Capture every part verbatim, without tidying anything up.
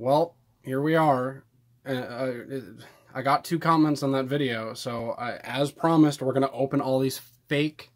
Well, here we are. Uh, I got two comments on that video, so I, as promised, we're going to open all these fake,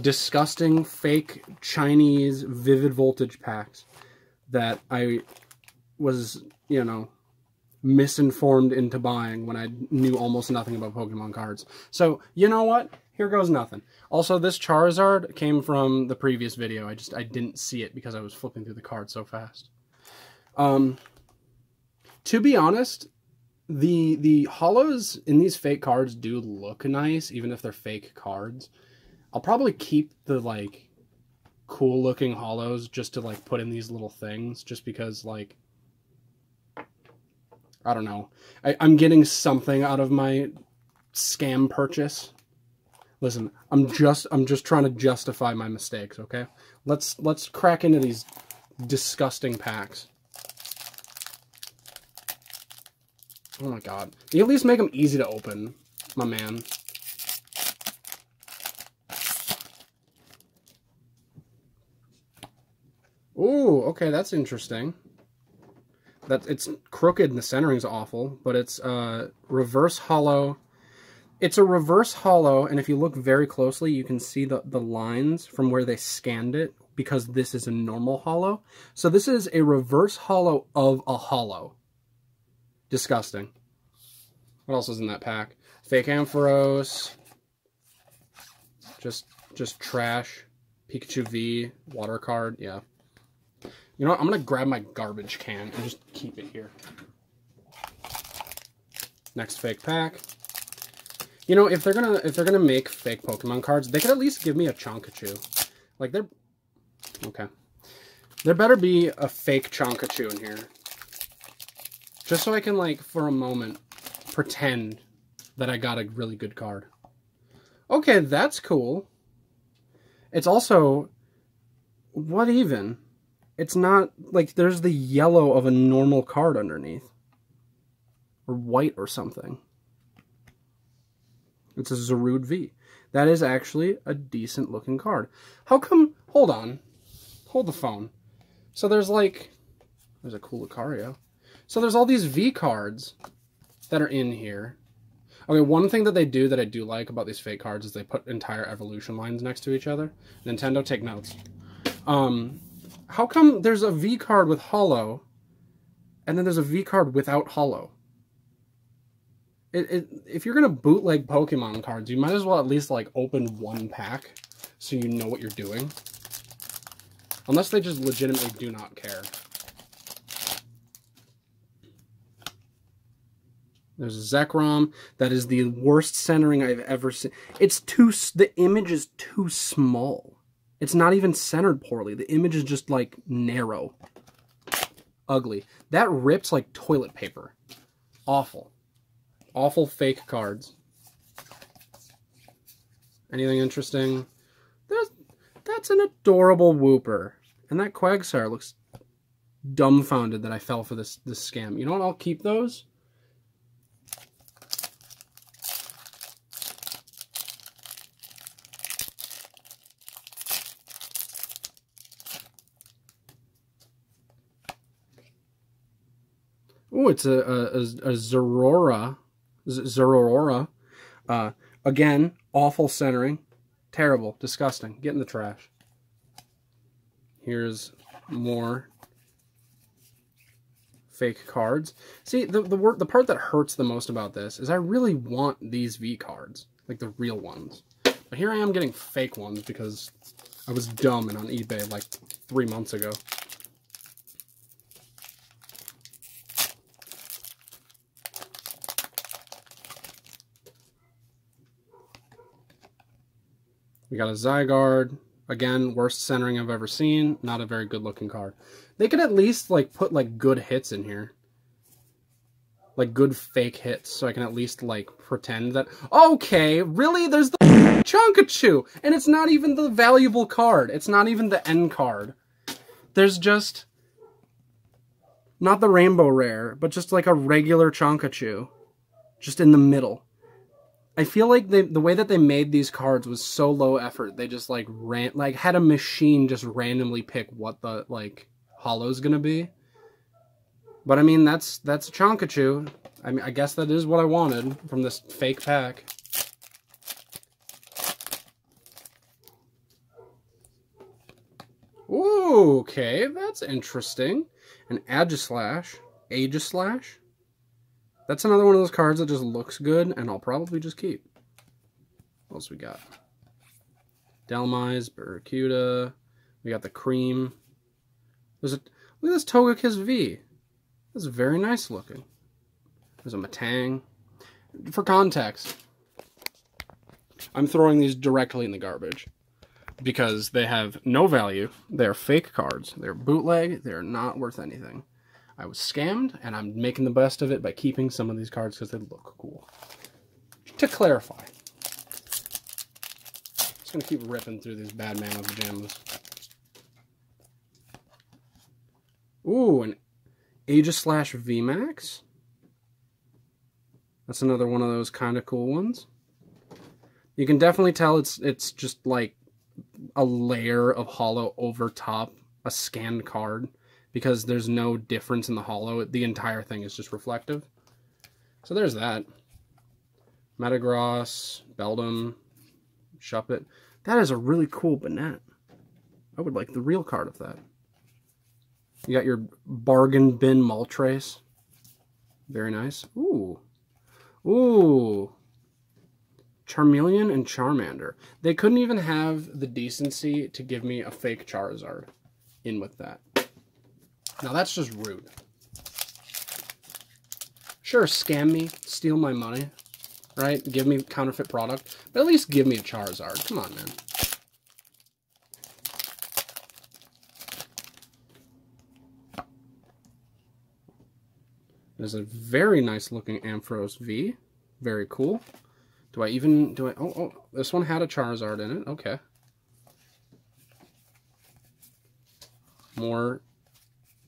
disgusting, fake Chinese Vivid Voltage packs that I was, you know, misinformed into buying when I knew almost nothing about Pokemon cards. So, you know what? Here goes nothing. Also, this Charizard came from the previous video. I just, I didn't see it because I was flipping through the card so fast. Um, to be honest, the, the holos in these fake cards do look nice, even if they're fake cards. I'll probably keep the, like, cool looking holos just to, like, put in these little things, just because, like, I don't know. I, I'm getting something out of my scam purchase. Listen, I'm just I'm just trying to justify my mistakes, okay? Let's let's crack into these disgusting packs. Oh my god. You at least make them easy to open, my man. Ooh, okay, that's interesting. That it's crooked and the centering's awful, but it's uh reverse hollow. It's a reverse holo, and if you look very closely, you can see the, the lines from where they scanned it, because this is a normal holo. So this is a reverse holo of a holo. Disgusting. What else is in that pack? Fake Ampharos. Just, just trash. Pikachu V. Water card. Yeah. You know what? I'm going to grab my garbage can and just keep it here. Next fake pack. You know, if they're gonna if they're gonna make fake Pokemon cards, they could at least give me a Chonkachu. Like they're okay. There better be a fake Chonkachu in here, just so I can, like, for a moment pretend that I got a really good card. Okay, that's cool. It's also what even? It's not like there's the yellow of a normal card underneath, or white or something. It's a Zeraora V. That is actually a decent looking card. How come? Hold on. Hold the phone. So there's like, there's a cool Lucario. So there's all these V cards that are in here. Okay, one thing that they do that I do like about these fake cards is they put entire evolution lines next to each other. Nintendo, take notes. Um, how come there's a V card with holo, and then there's a V card without holo? It, it, if you're going to bootleg Pokemon cards, you might as well at least, like, open one pack so you know what you're doing. Unless they just legitimately do not care. There's a Zekrom. That is the worst centering I've ever seen. It's too... The image is too small. It's not even centered poorly. The image is just, like, narrow. Ugly. That rips like toilet paper. Awful. Awful fake cards. Anything interesting? That's, that's an adorable Wooper. And that Quagsire looks dumbfounded that I fell for this, this scam. You know what? I'll keep those. Ooh, it's a, a, a, a Zorora. Zeraora. Uh, again, awful centering. Terrible. Disgusting. Get in the trash. Here's more fake cards. See, the, the, word, the part that hurts the most about this is I really want these V cards. Like the real ones. But here I am getting fake ones because I was dumb and on eBay like three months ago. We got a Zygarde. Again, worst centering I've ever seen. Not a very good looking card. They could at least, like, put, like, good hits in here. Like, good fake hits, so I can at least, like, pretend that... Okay, really? There's the Chonkachu! And it's not even the valuable card. It's not even the end card. There's just... Not the Rainbow Rare, but just, like, a regular Chonkachu. Just in the middle. I feel like they, the way that they made these cards was so low effort. They just, like, ran, like, had a machine just randomly pick what the, like, holo's gonna be. But I mean, that's that's Chonkachu. I mean, I guess that is what I wanted from this fake pack. Ooh, okay, that's interesting. An Aegislash. Aegislash? That's another one of those cards that just looks good, and I'll probably just keep. What else we got? Delmise, Barracuda. We got the cream. There's a look at this Togekiss V. That's very nice looking. There's a Matang. For context, I'm throwing these directly in the garbage because they have no value. They're fake cards. They're bootleg. They're not worth anything. I was scammed, and I'm making the best of it by keeping some of these cards because they look cool. To clarify. Just gonna keep ripping through these bad man of pajamas. Ooh, an Aegislash V max. That's another one of those kind of cool ones. You can definitely tell it's it's just like a layer of holo over top a scanned card, because there's no difference in the holo. The entire thing is just reflective. So there's that. Metagross, Beldum, Shuppet. That is a really cool Banette. I would like the real card of that. You got your bargain bin Moltres. Very nice. Ooh. Ooh. Charmeleon and Charmander. They couldn't even have the decency to give me a fake Charizard in with that. Now that's just rude. Sure, scam me, steal my money, right? Give me counterfeit product, but at least give me a Charizard. Come on, man. There's a very nice looking Ampharos V. Very cool. Do I even, do I, oh, oh, this one had a Charizard in it, okay. More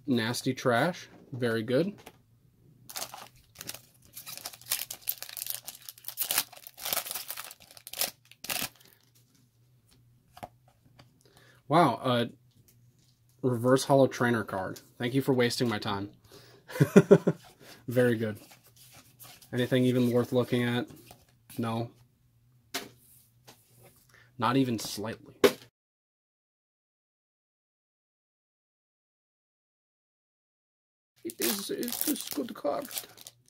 nasty trash. Very good. Wow, a reverse holo trainer card. Thank you for wasting my time. Very good. Anything even worth looking at? No. Not even slightly. It is, it is good card.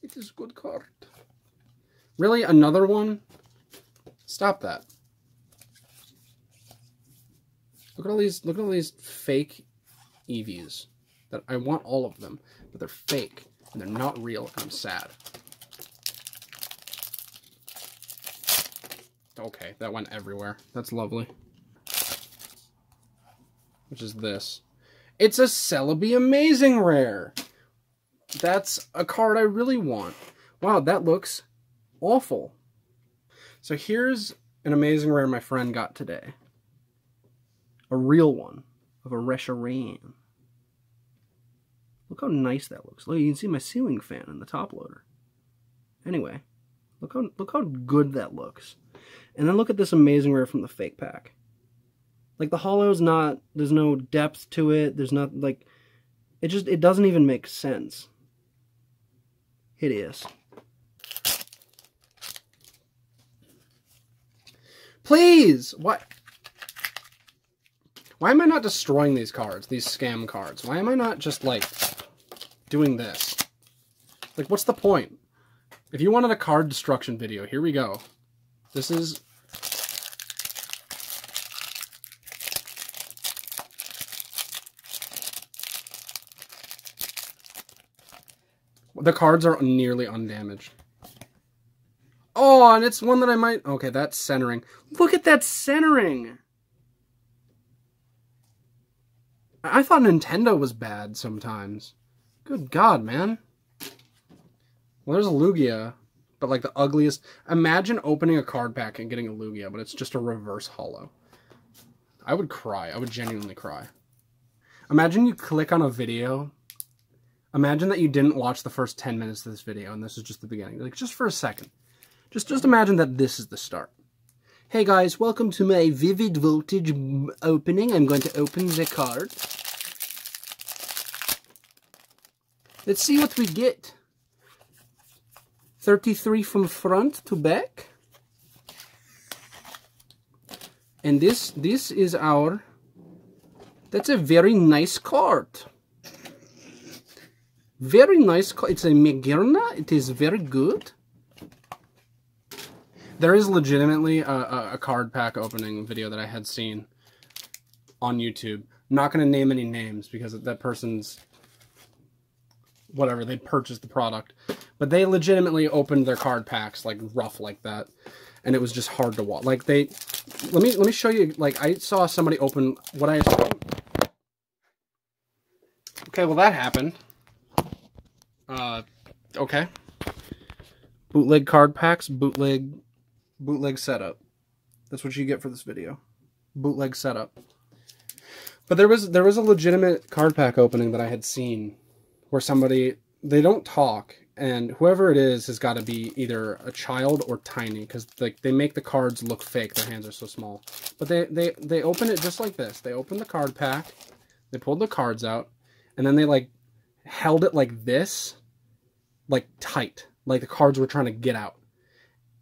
It is good card. Really? Another one? Stop that. Look at all these, look at all these fake Eevees. That I want all of them, but they're fake, and they're not real, and I'm sad. Okay, that went everywhere. That's lovely. Which is this. It's a Celebi Amazing Rare! That's a card I really want. Wow, that looks awful. So here's an Amazing Rare my friend got today. A real one of a Reshiram. Look how nice that looks. Look, you can see my ceiling fan in the top loader. Anyway, look how look how good that looks. And then look at this Amazing Rare from the fake pack. Like the holo's not, there's no depth to it. There's not like, it just, it doesn't even make sense. Hideous. Please! What? Why am I not destroying these cards, these scam cards? Why am I not just, like, doing this? Like, what's the point? If you wanted a card destruction video, here we go. This is... The cards are nearly undamaged. Oh, and it's one that I might... Okay, that's centering. Look at that centering! I thought Nintendo was bad sometimes. Good God, man. Well, there's a Lugia, but like the ugliest... Imagine opening a card pack and getting a Lugia, but it's just a reverse holo. I would cry. I would genuinely cry. Imagine you click on a video... Imagine that you didn't watch the first ten minutes of this video, and this is just the beginning. Like, just for a second. Just just imagine that this is the start. Hey guys, welcome to my Vivid Voltage opening. I'm going to open the card. Let's see what we get. thirty-three from front to back. And this this is our... That's a very nice card. Very nice card. It's a Magearna. It is very good. There is legitimately a, a, a card pack opening video that I had seen on YouTube. Not going to name any names because that person's... whatever, they purchased the product. But they legitimately opened their card packs, like, rough like that. And it was just hard to watch. Like, they... Let me, let me show you, like, I saw somebody open what I... Okay, well, that happened. Uh, okay. Bootleg card packs, bootleg... Bootleg setup. That's what you get for this video. Bootleg setup. But there was there was a legitimate card pack opening that I had seen where somebody, they don't talk, and whoever it is has got to be either a child or tiny, because like they make the cards look fake, their hands are so small. But they, they, they open it just like this. They opened the card pack, they pulled the cards out, and then they like held it like this, like tight, like the cards were trying to get out.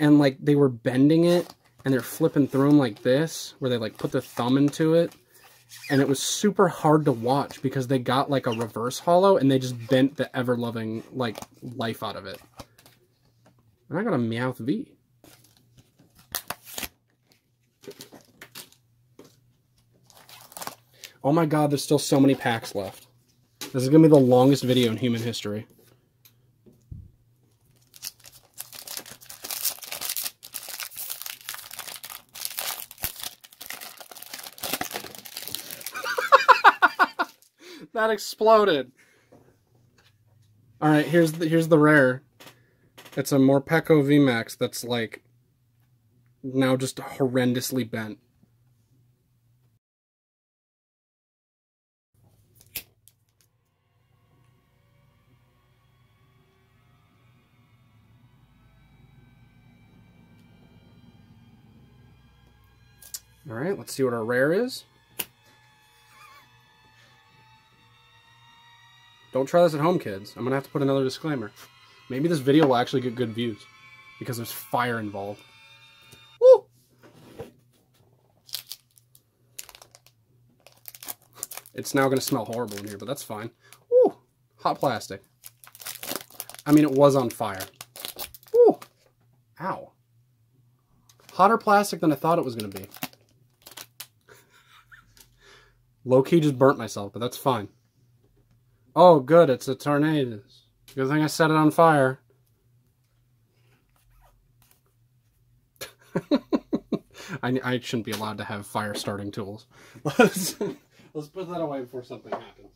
And like they were bending it, and they're flipping through them like this, where they like put their thumb into it. And it was super hard to watch because they got like a reverse hollow and they just bent the ever-loving like life out of it. And I got a Meowth V. Oh my god, there's still so many packs left. This is going to be the longest video in human history. That exploded. All right, here's the here's the rare. It's a Morpeko V max that's like now just horrendously bent. All right, let's see what our rare is. Don't try this at home, kids. I'm going to have to put another disclaimer. Maybe this video will actually get good views because there's fire involved. Woo! It's now going to smell horrible in here, but that's fine. Woo! Hot plastic. I mean, it was on fire. Woo! Ow. Hotter plastic than I thought it was going to be. Low-key just burnt myself, but that's fine. Oh, good, it's a Tornadus. Good thing I set it on fire. I, I shouldn't be allowed to have fire-starting tools. Let's, let's put that away before something happens.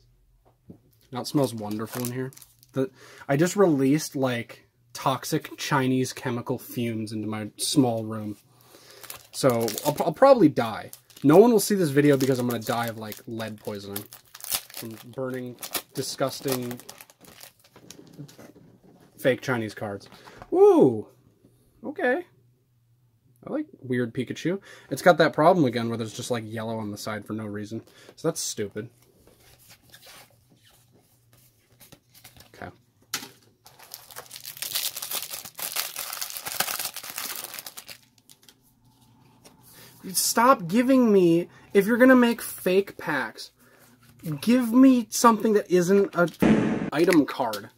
Now it smells wonderful in here. The, I just released, like, toxic Chinese chemical fumes into my small room. So I'll, I'll probably die. No one will see this video because I'm going to die of, like, lead poisoning. From burning... disgusting fake Chinese cards. Woo! Okay. I like weird Pikachu. It's got that problem again where there's just like yellow on the side for no reason. So that's stupid. Okay. Stop giving me, if you're gonna make fake packs, give me something that isn't a item card.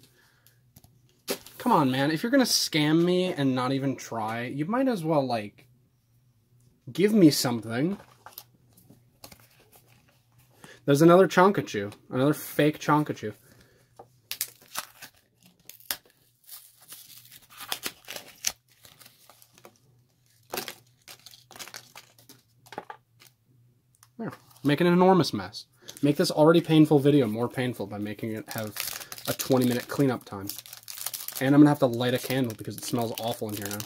Come on, man. If you're going to scam me and not even try, you might as well, like, give me something. There's another Chonkachu. Another fake Chonkachu. There. Making an enormous mess. Make this already painful video more painful by making it have a twenty minute cleanup time. And I'm gonna have to light a candle because it smells awful in here now.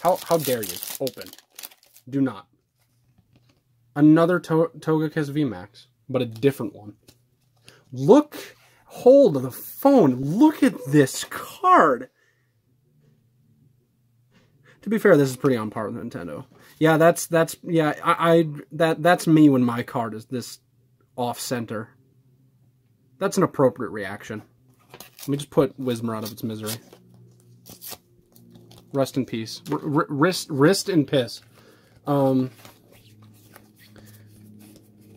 How how dare you? Open. Do not. Another to Togekiss V max, but a different one. Look, hold the phone. Look at this card. To be fair, this is pretty on par with Nintendo. Yeah, that's that's yeah, I, I that that's me when my card is this off center. That's an appropriate reaction. Let me just put Whismur out of its misery. Rest in peace. R r wrist, wrist and piss. Um,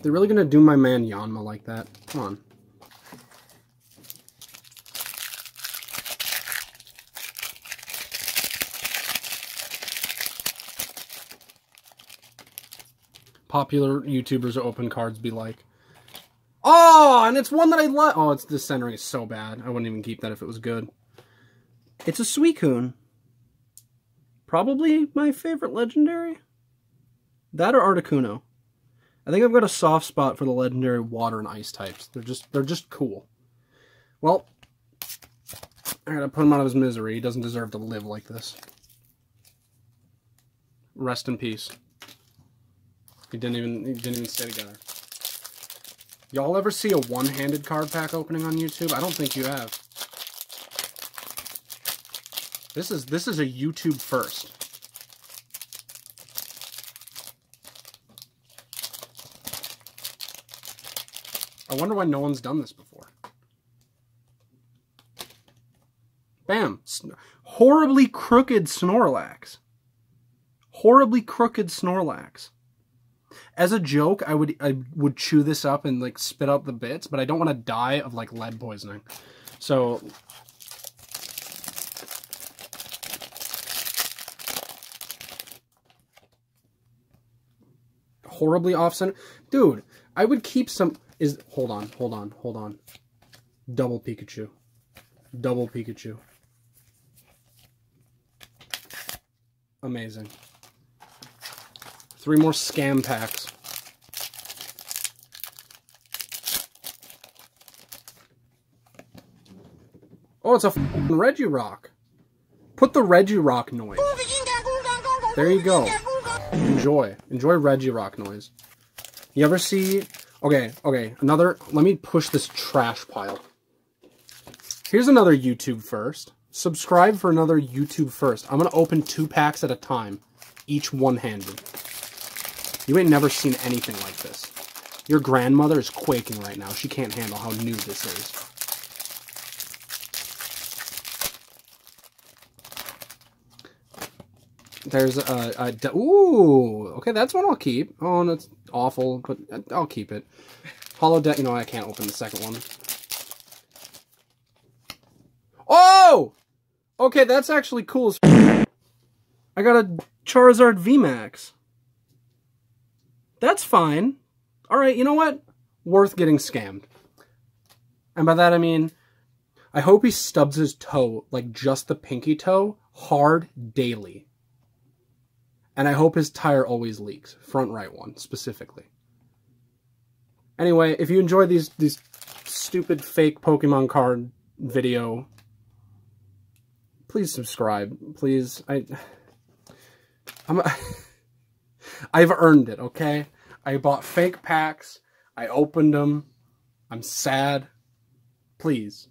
they're really going to do my man Yanma like that? Come on. Popular YouTubers or open cards be like, oh, and it's one that I love. Oh, it's this centering is so bad. I wouldn't even keep that if it was good. It's a Suicune. Probably my favorite legendary. That or Articuno. I think I've got a soft spot for the legendary water and ice types. They're just they're just cool. Well, I gotta put him out of his misery. He doesn't deserve to live like this. Rest in peace. He didn't even he didn't even stay together. Y'all ever see a one-handed card pack opening on YouTube? I don't think you have. This is this is a YouTube first. I wonder why no one's done this before. Bam! Sn- horribly crooked Snorlax. Horribly crooked Snorlax. As a joke, I would I would chew this up and like spit out the bits, but I don't want to die of like lead poisoning. So horribly off center, dude. I would keep some. Is hold on, hold on, hold on. Double Pikachu, double Pikachu. Amazing. Three more scam packs. Oh, it's a f***ing Regirock. Put the Regirock noise. There you go. Enjoy. Enjoy Regirock noise. You ever see... Okay, okay. Another... Let me push this trash pile. Here's another YouTube first. Subscribe for another YouTube first. I'm going to open two packs at a time. Each one-handed. You ain't never seen anything like this. Your grandmother is quaking right now. She can't handle how new this is. There's a... a ooh! Okay, that's one I'll keep. Oh, and it's awful, but I'll keep it. Holodeck... You know, I can't open the second one. Oh! Okay, that's actually cool as... I got a Charizard V max. That's fine. All right, you know what? Worth getting scammed. And by that I mean, I hope he stubs his toe, like just the pinky toe, hard daily. And I hope his tire always leaks. Front right one, specifically. Anyway, if you enjoy these, these stupid fake Pokemon card video, please subscribe. Please. I... I'm... I've earned it, okay? I bought fake packs. I opened them. I'm sad. Please.